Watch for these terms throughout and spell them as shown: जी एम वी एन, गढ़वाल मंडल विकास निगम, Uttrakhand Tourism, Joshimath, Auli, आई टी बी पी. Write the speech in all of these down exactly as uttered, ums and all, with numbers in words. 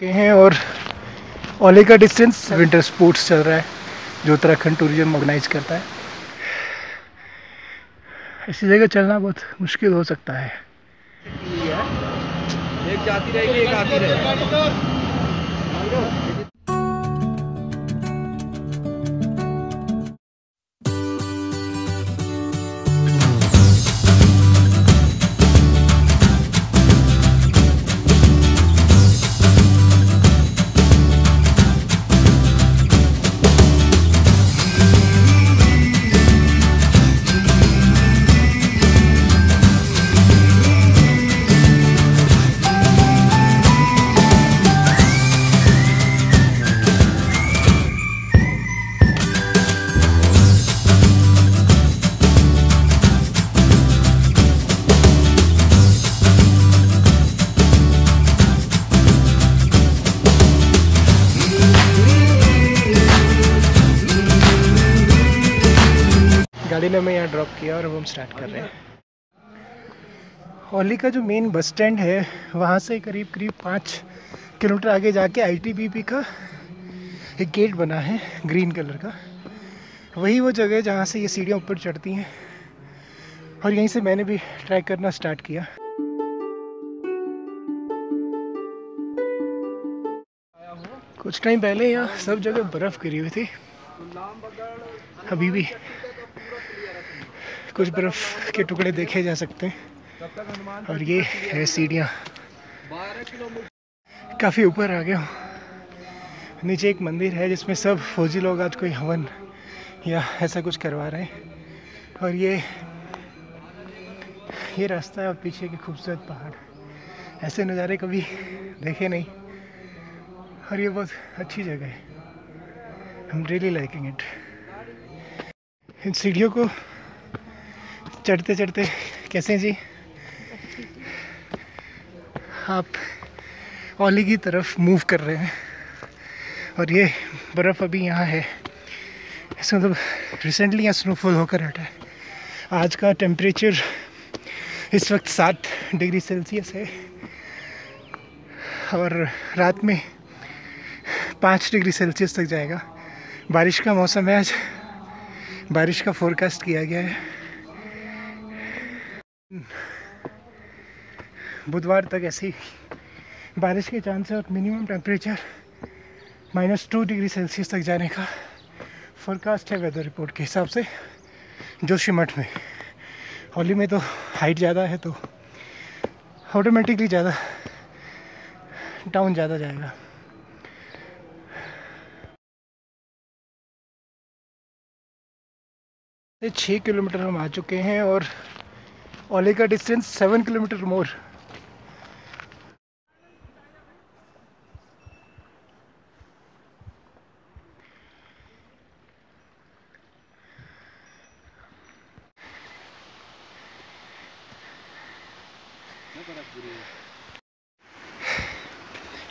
चुके हैं और औली का डिस्टेंस विंटर स्पोर्ट्स चल रहा है जो उत्तराखंड टूरिज्म ऑर्गेनाइज करता है। इसी जगह चलना बहुत मुश्किल हो सकता है। एक जाती रहेगी, एक आती रहेगी। गाड़ी ने हमें यहाँ ड्रॉप किया और अब हम स्टार्ट कर रहे हैं। औली का जो मेन बस स्टैंड है वहाँ से करीब करीब पाँच किलोमीटर आगे जाके आई टी बी पी का एक गेट बना है ग्रीन कलर का, वही वो जगह है जहाँ से ये सीढ़ियाँ ऊपर चढ़ती हैं और यहीं से मैंने भी ट्राई करना स्टार्ट किया। कुछ टाइम पहले यहाँ सब जगह बर्फ़ गिरी हुई थी, अभी भी कुछ बर्फ के टुकड़े देखे जा सकते हैं। और ये है सीढ़ियाँ, काफ़ी ऊपर आ गया हूँ। नीचे एक मंदिर है जिसमें सब फौजी लोग आज कोई हवन या ऐसा कुछ करवा रहे हैं। और ये ये रास्ता है और पीछे के खूबसूरत पहाड़, ऐसे नज़ारे कभी देखे नहीं और ये बहुत अच्छी जगह है। I am really liking it. इन सीढ़ियों को चढ़ते चढ़ते कैसे जी आप औली की तरफ मूव कर रहे हैं और ये बर्फ़ अभी यहाँ है, इसका मतलब रिसेंटली यहाँ स्नोफॉल होकर हटा है। आज का टेम्परेचर इस वक्त सात डिग्री सेल्सियस है और रात में पाँच डिग्री सेल्सियस तक जाएगा। बारिश का मौसम है, आज बारिश का फोरकास्ट किया गया है। बुधवार तक ऐसी बारिश के चांस है और minimum temperature minus two degree Celsius तक जाने का फोरकास्ट है वेदर रिपोर्ट के हिसाब से जोशीमठ में। औली में तो हाइट ज़्यादा है तो ऑटोमेटिकली ज़्यादा डाउन ज़्यादा जाएगा। छः किलोमीटर हम आ चुके हैं और औली का डिस्टेंस सेवन किलोमीटर मोर।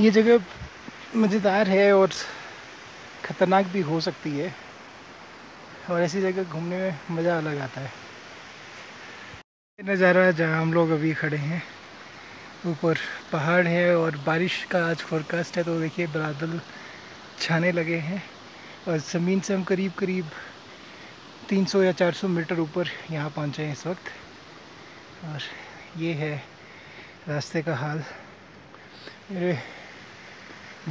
ये जगह मज़ेदार है और ख़तरनाक भी हो सकती है और ऐसी जगह घूमने में मज़ा अलग आता है। नज़ारा जहाँ हम लोग अभी खड़े हैं, ऊपर पहाड़ है और बारिश का आज फोरकास्ट है तो देखिए बादल छाने लगे हैं और ज़मीन से हम करीब करीब तीन सौ या चार सौ मीटर ऊपर यहाँ पहुँचे हैं इस वक्त। और ये है रास्ते का हाल। मेरे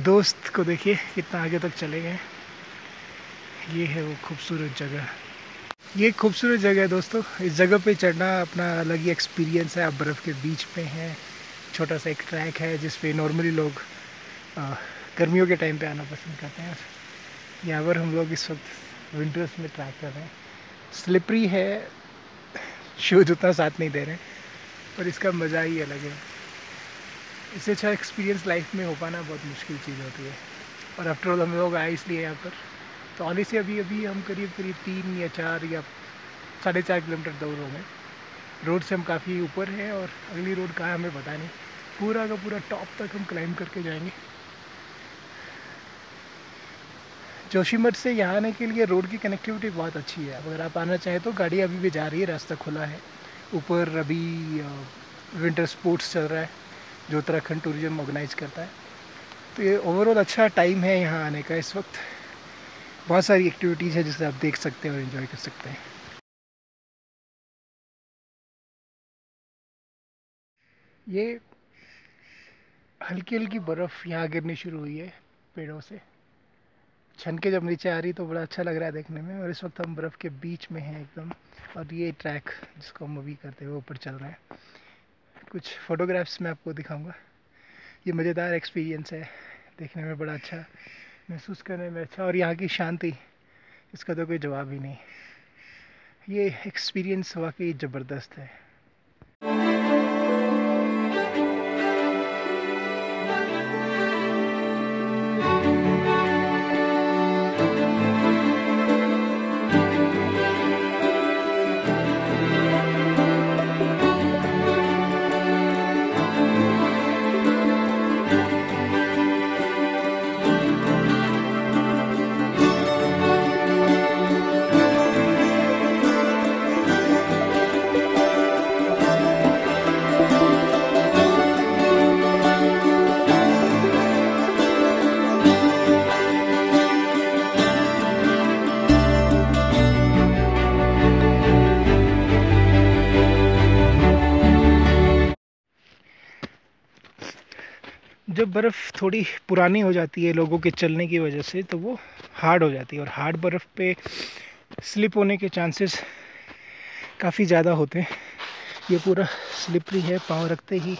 दोस्त को देखिए कितना आगे तक चले गए। ये है वो खूबसूरत जगह, ये खूबसूरत जगह है दोस्तों। इस जगह पे चढ़ना अपना अलग ही एक्सपीरियंस है। आप बर्फ़ के बीच पे हैं, छोटा सा एक ट्रैक है जिस पे नॉर्मली लोग आ, गर्मियों के टाइम पे आना पसंद करते हैं और यहाँ पर हम लोग इस वक्त विंटर्स में ट्रैक कर रहे हैं। स्लिपरी है, शूज़ उतना साथ नहीं दे रहे पर इसका मज़ा ही अलग है। इससे अच्छा एक्सपीरियंस लाइफ में हो पाना बहुत मुश्किल चीज़ होती है और आफ्टरऑल हम लोग आए इसलिए यहाँ पर। तो औली से अभी अभी हम करीब करीब तीन या चार या साढ़े चार किलोमीटर दूर हो गए। रोड से हम काफ़ी ऊपर हैं और अगली रोड कहाँ हमें पता नहीं। पूरा का पूरा टॉप तक हम क्लाइंब करके जाएंगे। जोशीमठ से यहाँ आने के लिए रोड की कनेक्टिविटी बहुत अच्छी है। अगर आप आना चाहें तो गाड़ी अभी भी जा रही है, रास्ता खुला है। ऊपर अभी विंटर स्पोर्ट्स चल रहा है जो उत्तराखंड टूरिज्म ऑर्गेनाइज करता है तो ये ओवरऑल अच्छा टाइम है यहाँ आने का। इस वक्त बहुत सारी एक्टिविटीज़ है जिसे आप देख सकते हैं और एंजॉय कर सकते हैं। ये हल्की हल्की बर्फ़ यहाँ गिरनी शुरू हुई है पेड़ों से, छन के जब नीचे आ रही तो बड़ा अच्छा लग रहा है देखने में। और इस वक्त हम बर्फ़ के बीच में हैं एकदम, और ये ट्रैक जिसको हम मूवी करते हुए ऊपर चल रहे हैं। कुछ फ़ोटोग्राफ्स मैं आपको दिखाऊंगा। ये मज़ेदार एक्सपीरियंस है, देखने में बड़ा अच्छा, महसूस करने में अच्छा, और यहाँ की शांति इसका तो कोई जवाब ही नहीं। ये एक्सपीरियंस वाकई ज़बरदस्त है। जब बर्फ़ थोड़ी पुरानी हो जाती है लोगों के चलने की वजह से तो वो हार्ड हो जाती है, और हार्ड बर्फ़ पे स्लिप होने के चांसेस काफ़ी ज़्यादा होते हैं। ये पूरा स्लिपरी है, पाँव रखते ही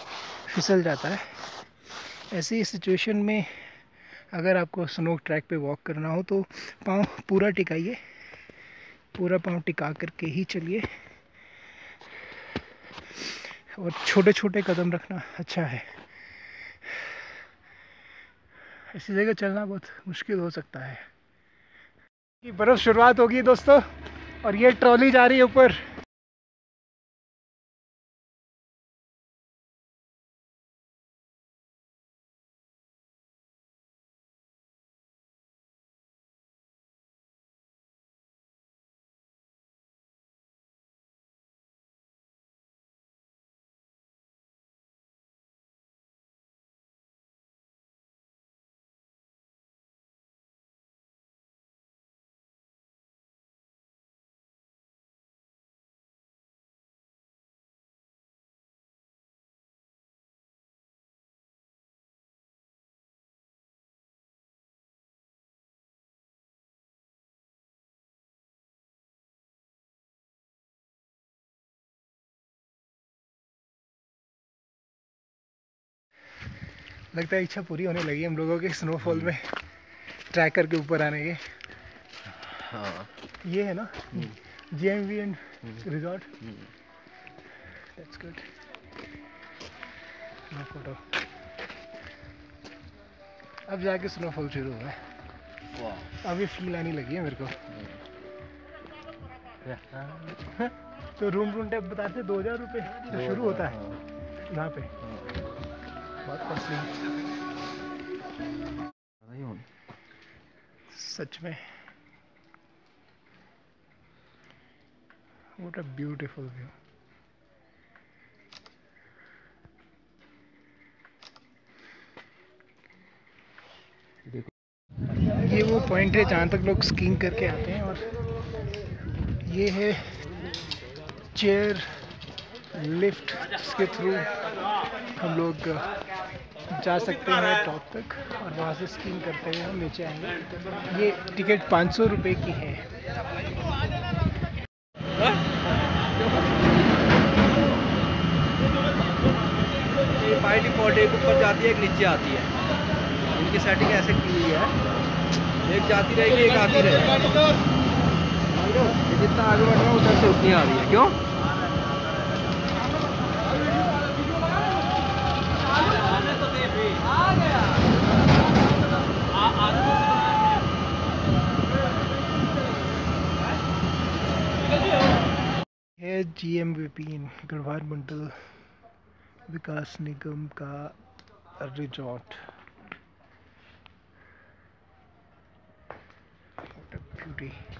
फिसल जाता है। ऐसी सिचुएशन में अगर आपको स्नो ट्रैक पे वॉक करना हो तो पाँव पूरा टिकाइए, पूरा पाँव टिका करके ही चलिए, और छोटे छोटे कदम रखना अच्छा है। ऐसी जगह चलना बहुत मुश्किल हो सकता है। ये बर्फ़ शुरुआत होगी दोस्तों, और ये ट्रॉली जा रही है ऊपर। लगता है इच्छा पूरी होने लगी हम लोगों के स्नोफॉल में ट्रैक करके ऊपर आने के। हाँ, ये है ना जी एम वी एन resort. That's good. No photo. अब जाके स्नोफॉल शुरू हुआ है। वाह, अब ये फील आने लगी है मेरे को। तो रूम रूम टैप बताते दो हज़ार रुपये शुरू होता है यहाँ पे। सच में व्हाट अ ब्यूटीफुल व्यू। ये वो पॉइंट है जहाँ तक लोग स्कीइंग करके आते हैं, और ये है चेयर लिफ्ट जिसके थ्रू हम लोग जा सकते हैं टॉप तक, और वहाँ से स्कीइंग करते हुए हम नीचे आएंगे। ये टिकट पाँच सौ रुपये की है। ये बाई डिफॉल्ट एक ऊपर जाती है एक नीचे आती है, इनकी सेटिंग ऐसे की हुई है, एक जाती रहेगी एक आती रहेगी। जितना आगे बढ़ रहा है उधर से उतनी आ रही है। क्यों? है G M V P गढ़वाल मंडल विकास निगम का रिजॉर्ट। ब्यूटी।